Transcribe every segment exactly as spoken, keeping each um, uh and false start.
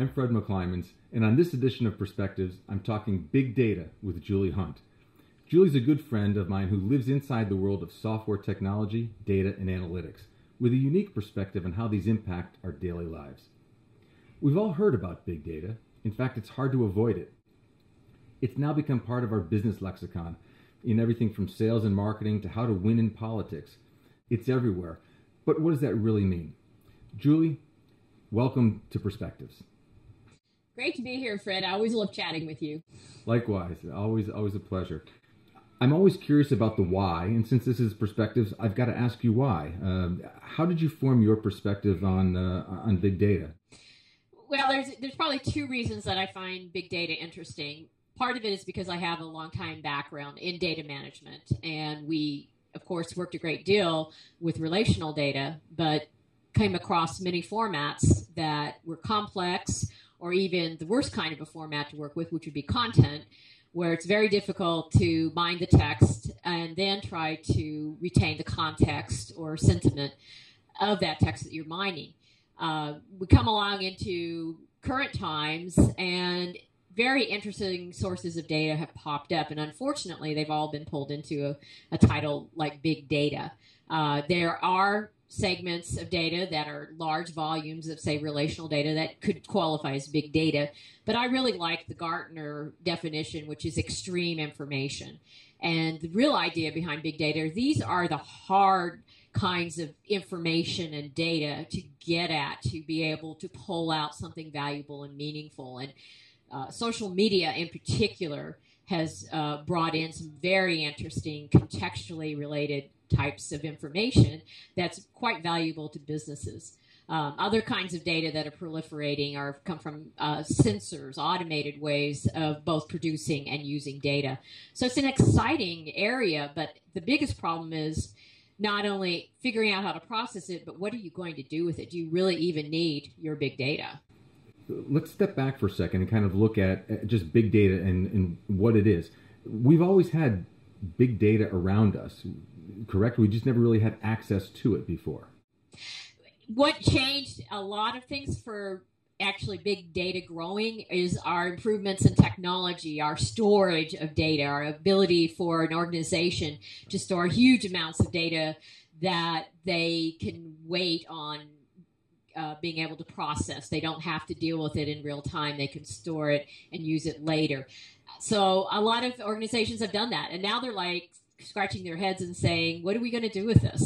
I'm Fred McClimans, and on this edition of Perspectives, I'm talking big data with Julie Hunt. Julie's a good friend of mine who lives inside the world of software technology, data, and analytics, with a unique perspective on how these impact our daily lives. We've all heard about big data. In fact, it's hard to avoid it. It's now become part of our business lexicon, in everything from sales and marketing to how to win in politics. It's everywhere. But what does that really mean? Julie, welcome to Perspectives. Great to be here, Fred. I always love chatting with you. Likewise. Always, always a pleasure. I'm always curious about the why, and since this is Perspectives, I've got to ask you why. Um, how did you form your perspective on uh, on big data? Well, there's there's probably two reasons that I find big data interesting. Part of it is because I have a long time background in data management, and we, of course, worked a great deal with relational data, but came across many formats that were complex, or even the worst kind of a format to work with, which would be content, where it's very difficult to mine the text and then try to retain the context or sentiment of that text that you're mining. Uh, we come along into current times, and very interesting sources of data have popped up, and unfortunately, they've all been pulled into a, a title like big data. Uh, there are segments of data that are large volumes of, say, relational data that could qualify as big data. But I really like the Gartner definition, which is extreme information. And the real idea behind big data, these are the hard kinds of information and data to get at, to be able to pull out something valuable and meaningful. And uh, social media in particular has uh, brought in some very interesting contextually related types of information that's quite valuable to businesses. Um, other kinds of data that are proliferating are come from uh, sensors, automated ways of both producing and using data. So it's an exciting area, but the biggest problem is not only figuring out how to process it, but what are you going to do with it? Do you really even need your big data? Let's step back for a second and kind of look at just big data and, and what it is. We've always had big data around us, correct? We just never really had access to it before. What changed a lot of things for actually big data growing is our improvements in technology, our storage of data, our ability for an organization to store huge amounts of data that they can wait on Uh, being able to process. They don't have to deal with it in real time. They can store it and use it later. So a lot of organizations have done that. And now they're like scratching their heads and saying, what are we going to do with this?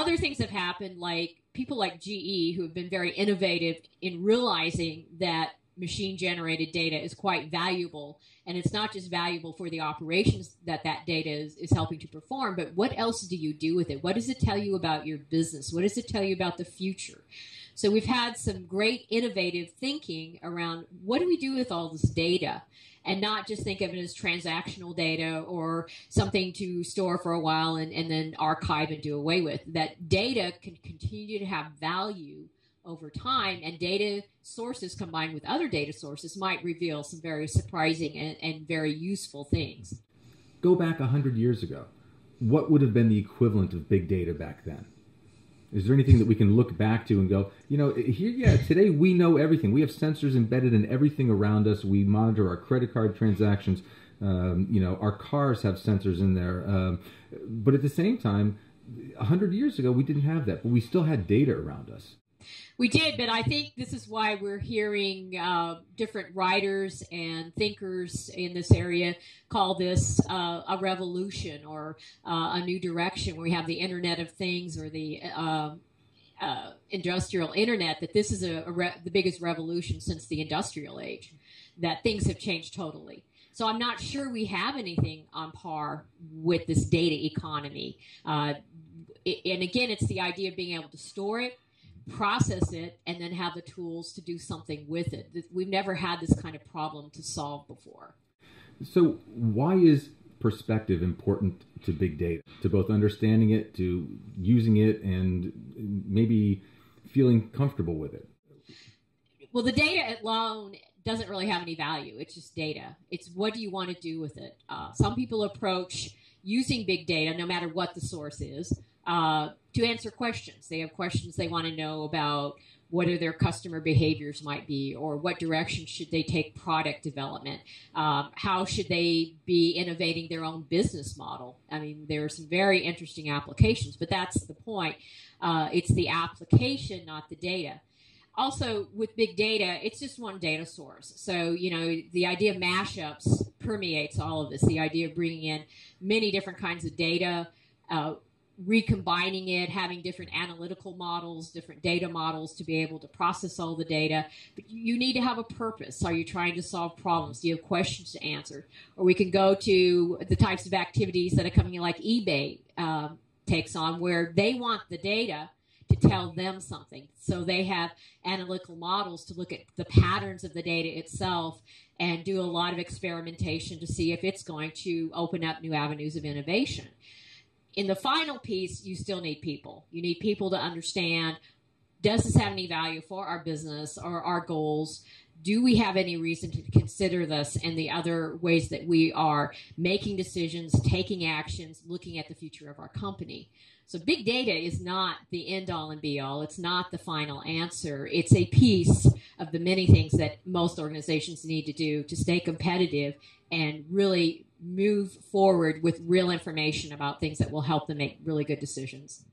Other things have happened, like people like G E, who have been very innovative in realizing that machine-generated data is quite valuable. And it's not just valuable for the operations that that data is, is helping to perform, but what else do you do with it? What does it tell you about your business? What does it tell you about the future? So we've had some great innovative thinking around what do we do with all this data, and not just think of it as transactional data or something to store for a while and, and then archive and do away with. That data can continue to have value over time, and data sources combined with other data sources might reveal some very surprising and, and very useful things. Go back one hundred years ago. What would have been the equivalent of big data back then? Is there anything that we can look back to and go, you know, here, yeah, today we know everything. We have sensors embedded in everything around us. We monitor our credit card transactions. Um, you know, our cars have sensors in there. Um, but at the same time, one hundred years ago, we didn't have that, but we still had data around us. We did, but I think this is why we're hearing uh, different writers and thinkers in this area call this uh, a revolution or uh, a new direction, where we have the Internet of Things or the uh, uh, industrial Internet, that this is a, a re the biggest revolution since the industrial age, that things have changed totally. So I'm not sure we have anything on par with this data economy. Uh, it, and again, it's the idea of being able to store it, process it, and then have the tools to do something with it. We've never had this kind of problem to solve before. So why is perspective important to big data, to both understanding it, to using it, and maybe feeling comfortable with it? Well, the data alone doesn't really have any value. It's just data. It's what do you want to do with it? Uh, some people approach using big data, no matter what the source is, Uh, to answer questions. They have questions they want to know about whether their customer behaviors might be, or what direction should they take product development? Um, how should they be innovating their own business model? I mean, there are some very interesting applications, but that's the point. Uh, it's the application, not the data. Also, with big data, it's just one data source. So, you know, the idea of mashups permeates all of this, the idea of bringing in many different kinds of data, uh, recombining it, having different analytical models, different data models to be able to process all the data. But you need to have a purpose. Are you trying to solve problems? Do you have questions to answer? Or we can go to the types of activities that a company like eBay uh, takes on, where they want the data to tell them something. So they have analytical models to look at the patterns of the data itself and do a lot of experimentation to see if it's going to open up new avenues of innovation. In the final piece, you still need people. You need people to understand, does this have any value for our business or our goals? Do we have any reason to consider this and the other ways that we are making decisions, taking actions, looking at the future of our company? So big data is not the end-all and be-all. It's not the final answer. It's a piece of the many things that most organizations need to do to stay competitive and really move forward with real information about things that will help them make really good decisions.